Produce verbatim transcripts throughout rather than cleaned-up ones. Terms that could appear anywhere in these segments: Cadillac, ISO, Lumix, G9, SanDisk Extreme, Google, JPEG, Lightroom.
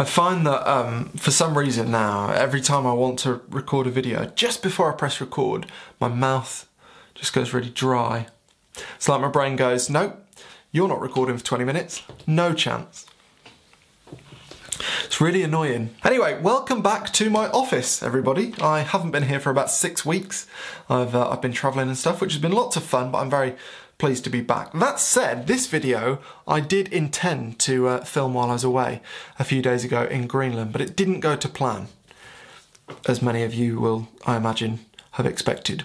I find that um, for some reason now, every time I want to record a video, just before I press record, my mouth just goes really dry. It's like my brain goes, nope, you're not recording for twenty minutes, no chance. It's really annoying. Anyway, welcome back to my office, everybody. I haven't been here for about six weeks. I've, uh, I've been traveling and stuff, which has been lots of fun, but I'm very pleased to be back. That said, this video I did intend to uh, film while I was away a few days ago in Greenland, but it didn't go to plan, as many of you will, I imagine, have expected.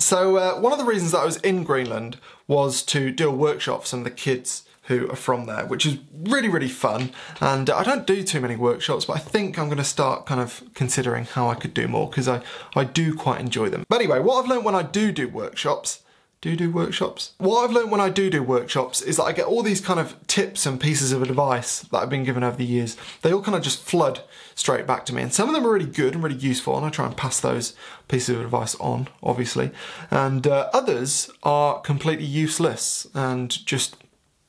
So uh, one of the reasons that I was in Greenland was to do a workshop for some of the kids who are from there, which is really, really fun. And uh, I don't do too many workshops, but I think I'm going to start kind of considering how I could do more, because I, I do quite enjoy them. But anyway, what I've learned when I do do workshops, do do workshops? What I've learned when I do do workshops is that I get all these kind of tips and pieces of advice that I've been given over the years. They all kind of just flood straight back to me. And some of them are really good and really useful, and I try and pass those pieces of advice on, obviously. And uh, others are completely useless and just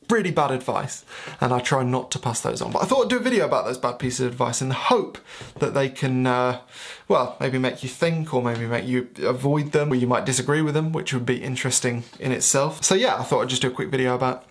really bad advice, and I try not to pass those on. But I thought I'd do a video about those bad pieces of advice in the hope that they can, uh, well, maybe make you think, or maybe make you avoid them, or you might disagree with them, which would be interesting in itself. So yeah, I thought I'd just do a quick video about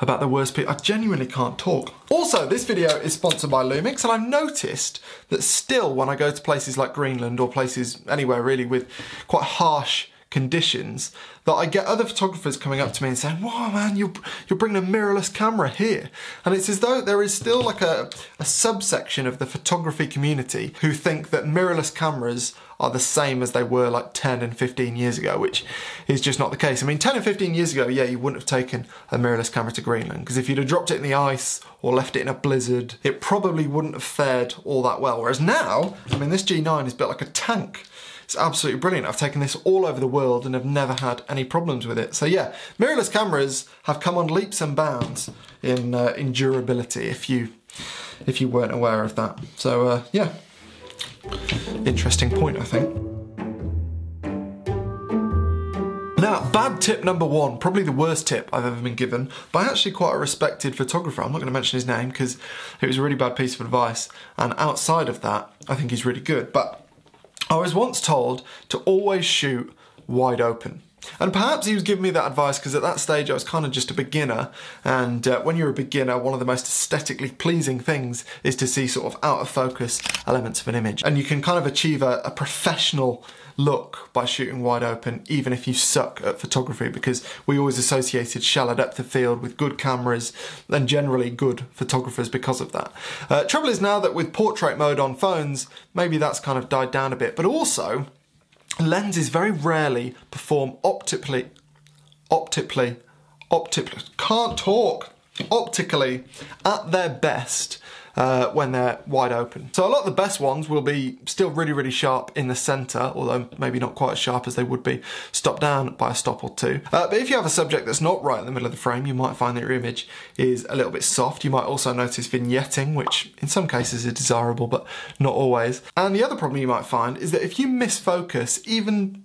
about the worst people. I genuinely can't talk. Also, this video is sponsored by Lumix, and I've noticed that still when I go to places like Greenland, or places anywhere really with quite harsh conditions, that I get other photographers coming up to me and saying, wow man, you're, you're bringing a mirrorless camera here. And it's as though there is still like a, a subsection of the photography community who think that mirrorless cameras are the same as they were like ten and fifteen years ago, which is just not the case. I mean, ten and fifteen years ago, yeah, you wouldn't have taken a mirrorless camera to Greenland, because if you'd have dropped it in the ice or left it in a blizzard, it probably wouldn't have fared all that well. Whereas now, I mean, this G nine is built like a tank. It's absolutely brilliant. I've taken this all over the world and have never had any problems with it. So yeah, mirrorless cameras have come on leaps and bounds in, uh, in durability, if you, if you weren't aware of that. So uh, yeah, interesting point, I think. Now, bad tip number one, probably the worst tip I've ever been given by actually quite a respected photographer. I'm not going to mention his name because it was a really bad piece of advice, and outside of that, I think he's really good. But I was once told to always shoot wide open. And perhaps he was giving me that advice because at that stage I was kind of just a beginner, and uh, when you're a beginner, one of the most aesthetically pleasing things is to see sort of out of focus elements of an image. And you can kind of achieve a, a professional look by shooting wide open, even if you suck at photography, because we always associated shallow depth of field with good cameras and generally good photographers because of that. Uh, trouble is now that with portrait mode on phones, maybe that's kind of died down a bit, but also lenses very rarely perform optically, optically, optically, can't talk, optically at their best uh, when they're wide open. So a lot of the best ones will be still really, really sharp in the center, although maybe not quite as sharp as they would be stopped down by a stop or two. Uh, but if you have a subject that's not right in the middle of the frame, you might find that your image is a little bit soft. You might also notice vignetting, which in some cases is desirable, but not always. And the other problem you might find is that if you misfocus, even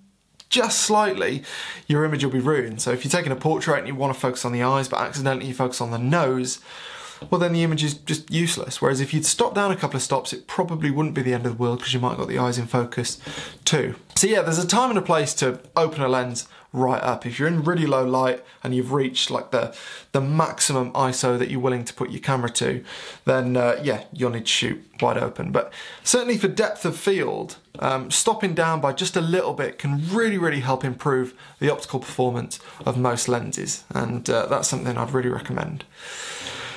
just slightly, your image will be ruined. So if you're taking a portrait and you want to focus on the eyes, but accidentally you focus on the nose, well then the image is just useless. Whereas if you'd stopped down a couple of stops, it probably wouldn't be the end of the world, because you might have got the eyes in focus too. So yeah, there's a time and a place to open a lens right up. If you're in really low light and you've reached like the, the maximum I S O that you're willing to put your camera to, then uh, yeah, you'll need to shoot wide open. But certainly for depth of field, um, stopping down by just a little bit can really, really help improve the optical performance of most lenses. And uh, that's something I'd really recommend.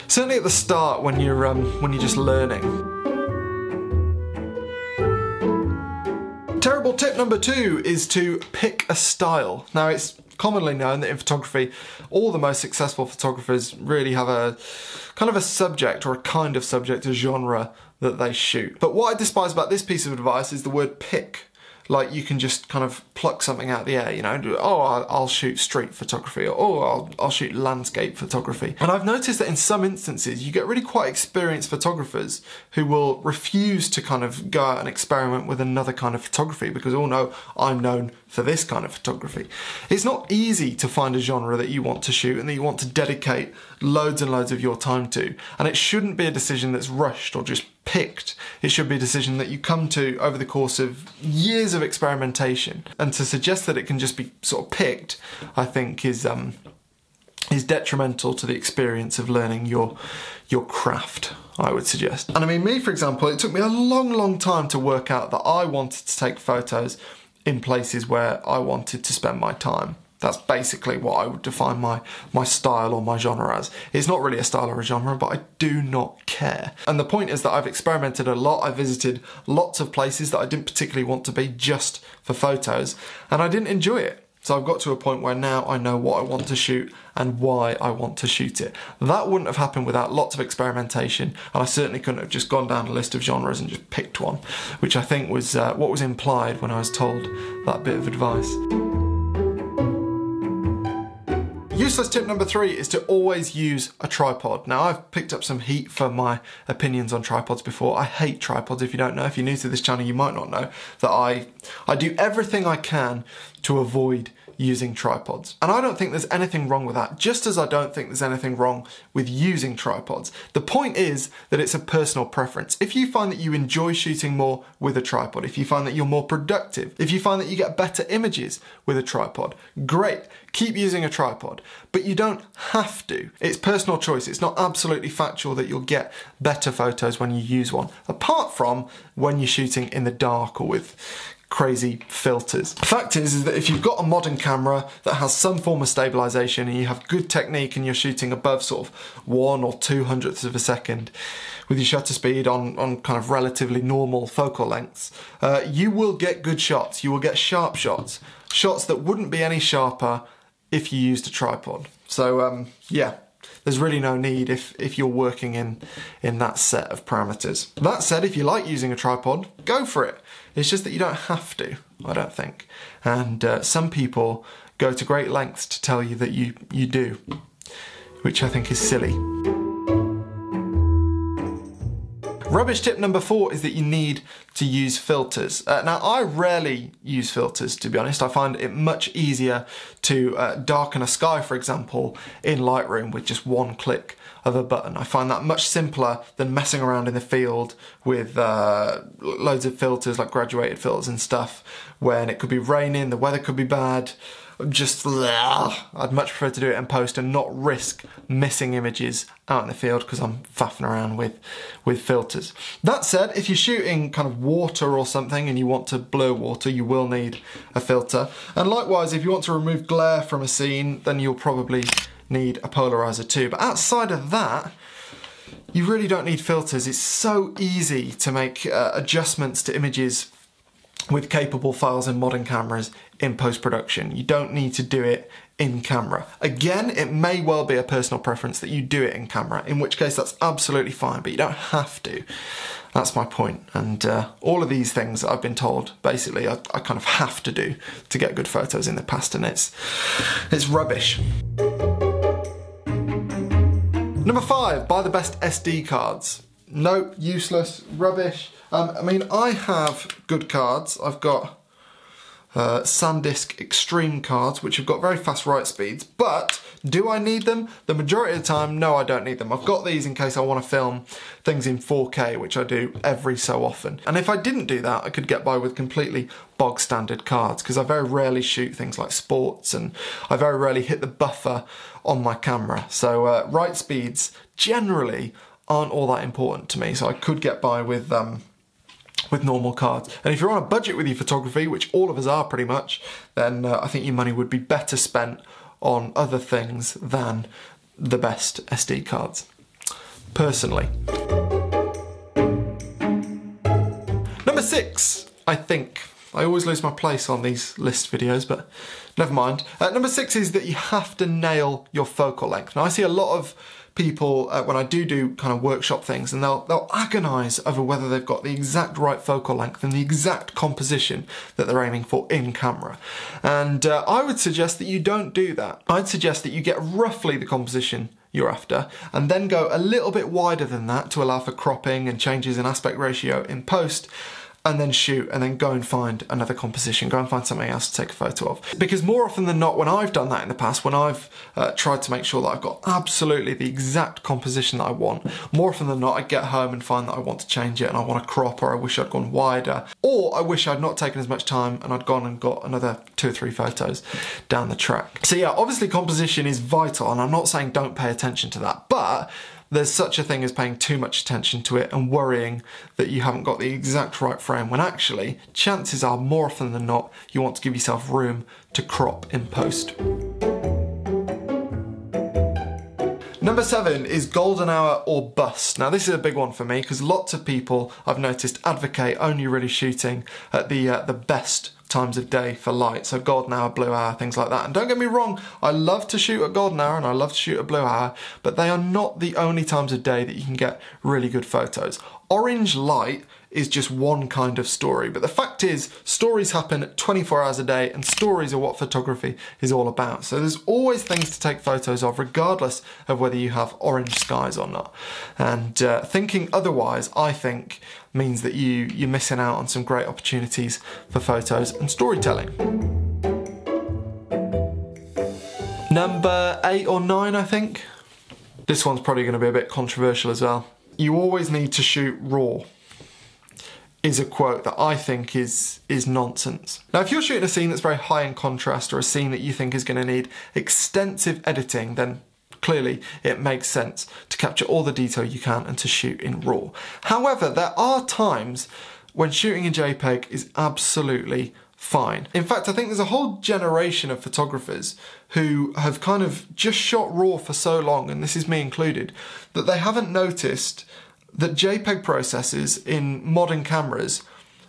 Certainly at the start when you're, um, when you're just learning. Terrible tip number two is to pick a style. Now, it's commonly known that in photography, all the most successful photographers really have a kind of a subject, or a kind of subject, a genre that they shoot. But what I despise about this piece of advice is the word pick. like you can just kind of pluck something out of the air, you know, oh, I'll shoot street photography, or oh, I'll, I'll shoot landscape photography. And I've noticed that in some instances, you get really quite experienced photographers who will refuse to kind of go out and experiment with another kind of photography because, oh no, I'm known for this kind of photography. It's not easy to find a genre that you want to shoot and that you want to dedicate loads and loads of your time to. And it shouldn't be a decision that's rushed or just picked. It should be a decision that you come to over the course of years of experimentation, and to suggest that it can just be sort of picked, I think is um, is detrimental to the experience of learning your your craft, I would suggest. And I mean, me, for example, it took me a long, long time to work out that I wanted to take photos in places where I wanted to spend my time. That's basically what I would define my, my style or my genre as. It's not really a style or a genre, but I do not care. And the point is that I've experimented a lot. I visited lots of places that I didn't particularly want to be just for photos, and I didn't enjoy it. So I've got to a point where now I know what I want to shoot and why I want to shoot it. That wouldn't have happened without lots of experimentation, and I certainly couldn't have just gone down a list of genres and just picked one, which I think was uh, what was implied when I was told that bit of advice. Useless tip number three is to always use a tripod. Now, I've picked up some heat for my opinions on tripods before. I hate tripods, if you don't know. If you're new to this channel, you might not know that I, I do everything I can to avoid using tripods. And I don't think there's anything wrong with that, just as I don't think there's anything wrong with using tripods. The point is that it's a personal preference. If you find that you enjoy shooting more with a tripod, if you find that you're more productive, if you find that you get better images with a tripod, great, keep using a tripod. But you don't have to. It's personal choice. It's not absolutely factual that you'll get better photos when you use one, apart from when you're shooting in the dark or with crazy filters. Fact is, is that if you've got a modern camera that has some form of stabilization and you have good technique and you're shooting above sort of one or two hundredths of a second with your shutter speed on, on kind of relatively normal focal lengths, uh, you will get good shots. You will get sharp shots, shots that wouldn't be any sharper if you used a tripod. So um, yeah, there's really no need if, if you're working in, in that set of parameters. That said, if you like using a tripod, go for it. It's just that you don't have to, I don't think. And uh, some people go to great lengths to tell you that you, you do, which I think is silly. Rubbish tip number four is that you need to use filters. Uh, now, I rarely use filters, to be honest. I find it much easier to uh, darken a sky, for example, in Lightroom with just one click of a button. I find that much simpler than messing around in the field with uh, loads of filters, like graduated filters and stuff, when it could be raining, the weather could be bad. Just, bleh. I'd much prefer to do it in post and not risk missing images out in the field because I'm faffing around with, with filters. That said, if you're shooting kind of water or something and you want to blur water, you will need a filter. And likewise, if you want to remove glare from a scene, then you'll probably need a polarizer too. But outside of that, you really don't need filters. It's so easy to make uh, adjustments to images with capable files in modern cameras in post-production. You don't need to do it in camera. Again, it may well be a personal preference that you do it in camera, in which case that's absolutely fine, but you don't have to. That's my point. And uh, all of these things I've been told, basically, I, I kind of have to do to get good photos in the past, and it's, it's rubbish. Number five, buy the best S D cards. Nope, useless, rubbish. Um, I mean, I have good cards. I've got uh, SanDisk Extreme cards, which have got very fast write speeds, but do I need them? The majority of the time, no, I don't need them. I've got these in case I want to film things in four K, which I do every so often. And if I didn't do that, I could get by with completely bog standard cards, because I very rarely shoot things like sports and I very rarely hit the buffer on my camera. So uh, write speeds generally aren't all that important to me, so I could get by with um, with normal cards. And if you're on a budget with your photography, which all of us are pretty much, then uh, I think your money would be better spent on other things than the best S D cards, personally. Number six, I think. I always lose my place on these list videos, but never mind. Uh, number six is that you have to nail your focal length. Now, I see a lot of people uh, when I do do kind of workshop things, and they'll, they'll agonize over whether they've got the exact right focal length and the exact composition that they're aiming for in camera. And uh, I would suggest that you don't do that. I'd suggest that you get roughly the composition you're after, and then go a little bit wider than that to allow for cropping and changes in aspect ratio in post, and then shoot, and then go and find another composition, go and find something else to take a photo of. Because more often than not, when I've done that in the past, when I've uh, tried to make sure that I've got absolutely the exact composition that I want, more often than not, I get home and find that I want to change it, and I want to crop, or I wish I'd gone wider, or I wish I'd not taken as much time and I'd gone and got another two or three photos down the track. So yeah, obviously composition is vital, and I'm not saying don't pay attention to that, but there's such a thing as paying too much attention to it and worrying that you haven't got the exact right frame, when actually, chances are more often than not, you want to give yourself room to crop in post. Number seven is golden hour or bust. Now this is a big one for me, because lots of people I've noticed advocate only really shooting at the, uh, the best times of day for light, so golden hour, blue hour, things like that. And don't get me wrong, I love to shoot at golden hour and I love to shoot at blue hour, but they are not the only times of day that you can get really good photos. Orange light is just one kind of story, but the fact is, stories happen twenty-four hours a day, and stories are what photography is all about. So there's always things to take photos of, regardless of whether you have orange skies or not. And uh, thinking otherwise, I think, means that you, you're missing out on some great opportunities for photos and storytelling. Number eight or nine, I think. This one's probably gonna be a bit controversial as well. You always need to shoot raw, is a quote that I think is, is nonsense. Now, if you're shooting a scene that's very high in contrast, or a scene that you think is gonna need extensive editing, then clearly it makes sense to capture all the detail you can and to shoot in raw. However, there are times when shooting in JPEG is absolutely fine. In fact, I think there's a whole generation of photographers who have kind of just shot raw for so long, and this is me included, that they haven't noticed that JPEG processes in modern cameras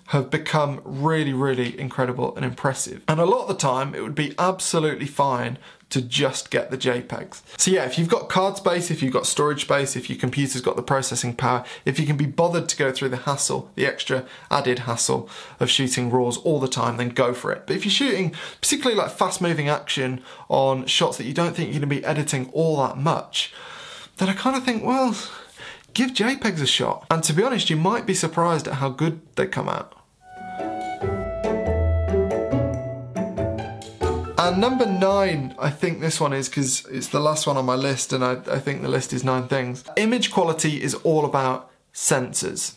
have become really, really incredible and impressive. And a lot of the time, it would be absolutely fine to just get the JPEGs. So yeah, if you've got card space, if you've got storage space, if your computer's got the processing power, if you can be bothered to go through the hassle, the extra added hassle of shooting raws all the time, then go for it. But if you're shooting particularly like fast moving action on shots that you don't think you're gonna be editing all that much, then I kind of think, well, give JPEGs a shot. And to be honest, you might be surprised at how good they come out. And number nine, I think this one is, because it's the last one on my list, and I, I think the list is nine things. Image quality is all about sensors.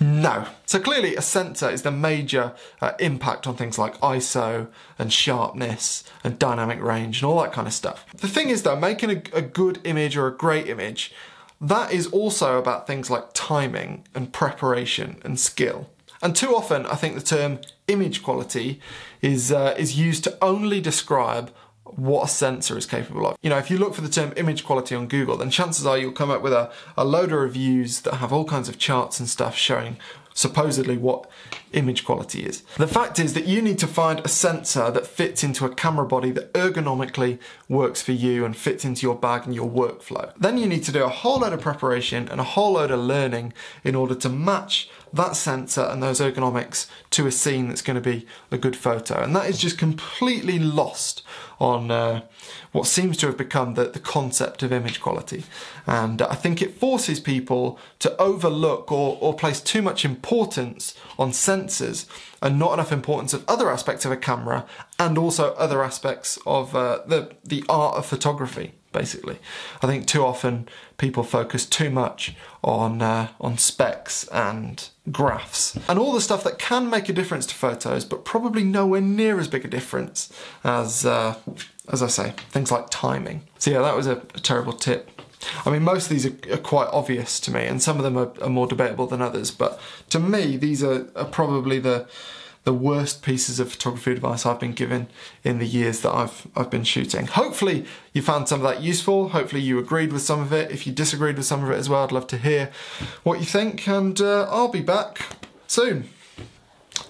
No. So clearly a sensor is the major uh, impact on things like I S O and sharpness and dynamic range and all that kind of stuff. The thing is though, making a, a good image or a great image, that is also about things like timing and preparation and skill. And too often, I think the term image quality is, uh, is used to only describe what a sensor is capable of. You know, if you look for the term image quality on Google, then chances are you'll come up with a, a load of reviews that have all kinds of charts and stuff showing supposedly what image quality is. The fact is that you need to find a sensor that fits into a camera body that ergonomically works for you and fits into your bag and your workflow. Then you need to do a whole load of preparation and a whole load of learning in order to match that sensor and those ergonomics to a scene that's going to be a good photo. And that is just completely lost on uh, what seems to have become the, the concept of image quality. And I think it forces people to overlook or, or place too much importance on sensors and not enough importance of other aspects of a camera, and also other aspects of uh, the, the art of photography, basically. I think too often people focus too much on, uh, on specs and graphs and all the stuff that can make a difference to photos, but probably nowhere near as big a difference as, uh, as I say, things like timing. So yeah, that was a, a terrible tip. I mean, most of these are, are quite obvious to me, and some of them are, are more debatable than others, but to me, these are, are probably the the worst pieces of photography advice I've been given in the years that I've, I've been shooting. Hopefully you found some of that useful. Hopefully you agreed with some of it. If you disagreed with some of it as well, I'd love to hear what you think, and uh, I'll be back soon.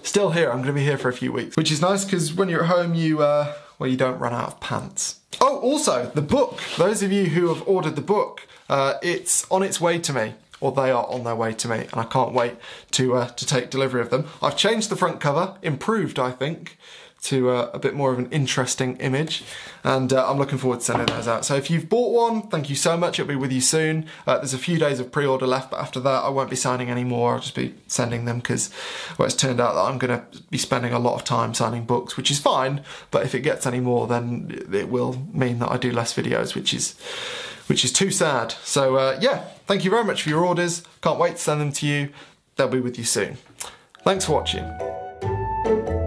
Still here, I'm gonna be here for a few weeks, which is nice, because when you're at home, you, uh, well, you don't run out of pants. Oh! Oh, also, the book. Those of you who have ordered the book, uh, it's on its way to me, or they are on their way to me, and I can't wait to, uh, to take delivery of them. I've changed the front cover, improved, I think, to uh, a bit more of an interesting image, and uh, I'm looking forward to sending those out. So if you've bought one, thank you so much, it'll be with you soon. Uh, there's a few days of pre-order left, but after that I won't be signing any more, I'll just be sending them, because well, it's turned out that I'm going to be spending a lot of time signing books, which is fine, but if it gets any more then it will mean that I do less videos, which is which is too sad. So uh, yeah, thank you very much for your orders, can't wait to send them to you, they'll be with you soon. Thanks for watching.